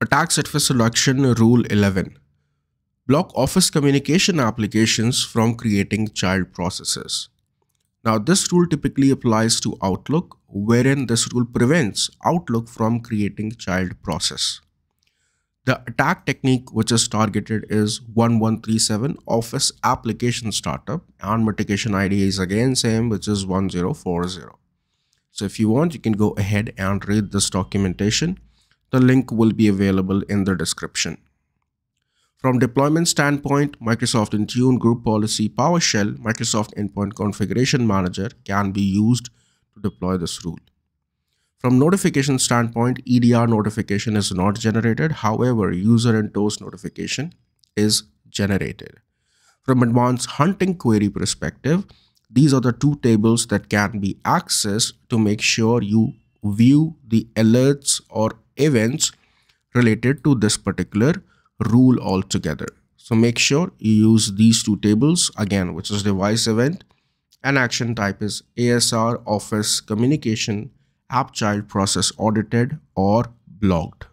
Attack Surface Reduction Rule 11. Block Office communication applications from creating child processes. Now, this rule typically applies to Outlook, wherein this rule prevents Outlook from creating child process. The attack technique which is targeted is 1137 Office Application Startup, and mitigation ID is again same, which is 1040. So if you want, you can go ahead and read this documentation. The link will be available in the description. From deployment standpoint, Microsoft Intune Group Policy PowerShell Microsoft Endpoint Configuration Manager can be used to deploy this rule. From notification standpoint, EDR notification is not generated. However, user and toast notification is generated. From advanced hunting query perspective, these are the two tables that can be accessed to make sure you view the alerts or events related to this particular rule altogether. So make sure you use these two tables again, which is device event and action type is ASR, office communication, app child process audited or blocked.